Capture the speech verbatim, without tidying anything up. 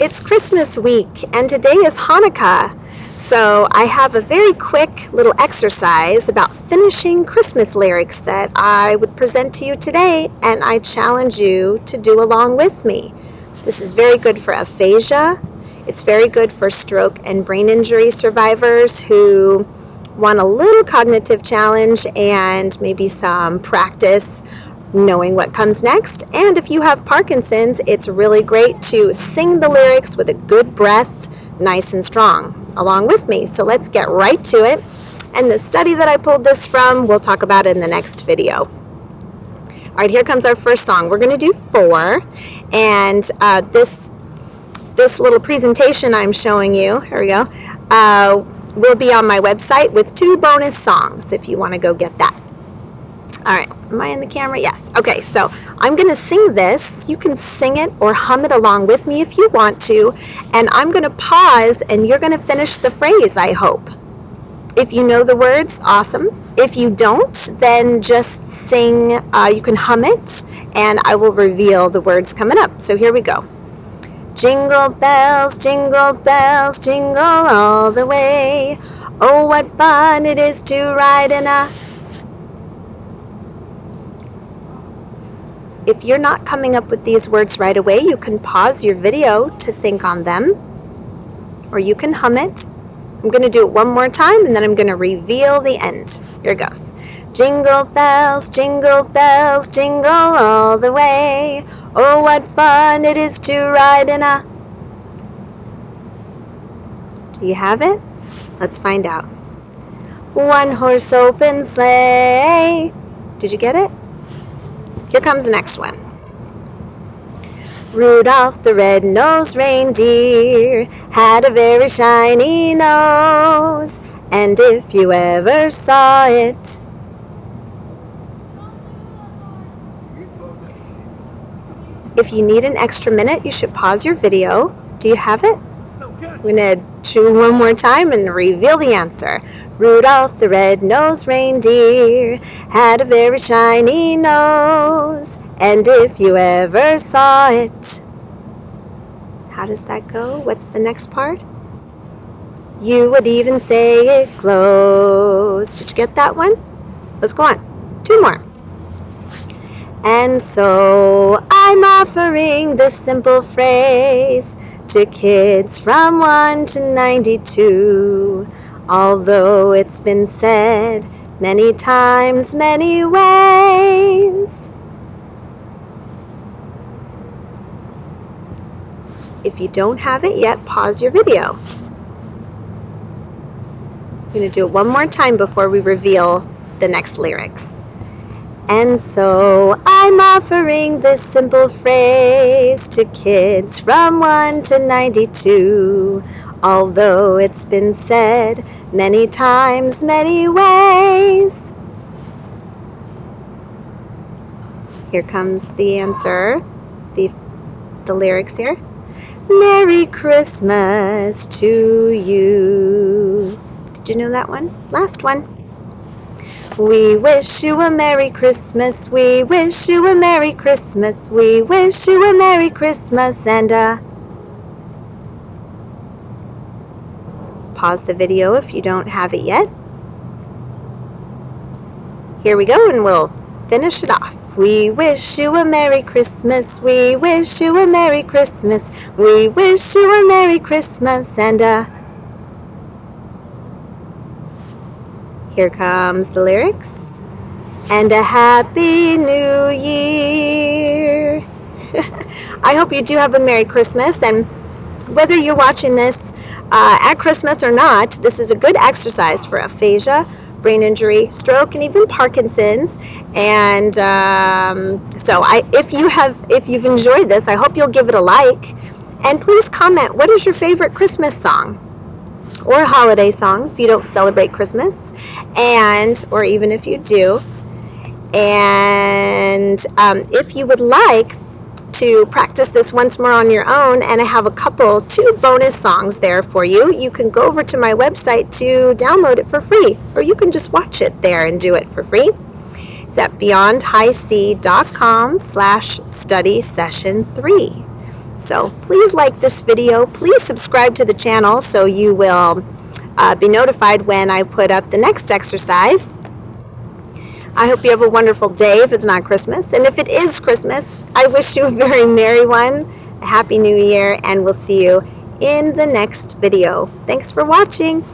It's Christmas week and today is Hanukkah, so I have a very quick little exercise about finishing Christmas lyrics that I would present to you today, and I challenge you to do along with me. This is very good for aphasia. It's very good for stroke and brain injury survivors who want a little cognitive challenge and maybe some practice knowing what comes next. And if you have Parkinson's, it's really great to sing the lyrics with a good breath, nice and strong, along with me. So let's get right to it. And the study that I pulled this from, we'll talk about it in the next video. All right, here comes our first song. We're going to do four. And uh, this, this little presentation I'm showing you, here we go, uh, will be on my website with two bonus songs if you want to go get that. All right, am I in the camera? Yes. Okay, so I'm going to sing this. You can sing it or hum it along with me if you want to. And I'm going to pause and you're going to finish the phrase, I hope. If you know the words, awesome. If you don't, then just sing. Uh, you can hum it and I will reveal the words coming up. So here we go. Jingle bells, jingle bells, jingle all the way. Oh, what fun it is to ride in a... If you're not coming up with these words right away, you can pause your video to think on them, or you can hum it. I'm going to do it one more time, and then I'm going to reveal the end. Here it goes. Jingle bells, jingle bells, jingle all the way. Oh, what fun it is to ride in a... Do you have it? Let's find out. One horse open sleigh. Did you get it? Here comes the next one. Rudolph the red-nosed reindeer had a very shiny nose, and if you ever saw it... If you need an extra minute, you should pause your video. Do you have it? We're going to do one more time and reveal the answer. Rudolph the red-nosed reindeer had a very shiny nose, and if you ever saw it... How does that go? What's the next part? You would even say it glows. Did you get that one? Let's go on. Two more. And so I'm offering this simple phrase to kids from one to ninety-two, although it's been said many times, many ways. If you don't have it yet, pause your video. I'm going to do it one more time before we reveal the next lyrics. And so I'm offering this simple phrase to kids from one to ninety-two, although it's been said many times, many ways. Here comes the answer, the, the lyrics here. Merry Christmas to you. Did you know that one? Last one. We wish you a Merry Christmas, we wish you a Merry Christmas, we wish you a Merry Christmas and a... Pause the video if you don't have it yet. Here we go, and we'll finish it off. We wish you a Merry Christmas, we wish you a Merry Christmas, we wish you a Merry Christmas and a... Here comes the lyrics. And a happy new year. I hope you do have a Merry Christmas, and whether you're watching this uh, at Christmas or not, this is a good exercise for aphasia, brain injury, stroke, and even Parkinson's. And um, so I, if you have, if you've enjoyed this, I hope you'll give it a like, and please comment, what is your favorite Christmas song? Or a holiday song if you don't celebrate Christmas, and or even if you do. And um, if you would like to practice this once more on your own, and I have a couple, two bonus songs there for you, you can go over to my website to download it for free, or you can just watch it there and do it for free. It's at beyond high c dot com slash study session three. So please like this video. Please subscribe to the channel so you will uh, be notified when I put up the next exercise. I hope you have a wonderful day if it's not Christmas. And if it is Christmas, I wish you a very merry one, a happy new year, and we'll see you in the next video. Thanks for watching.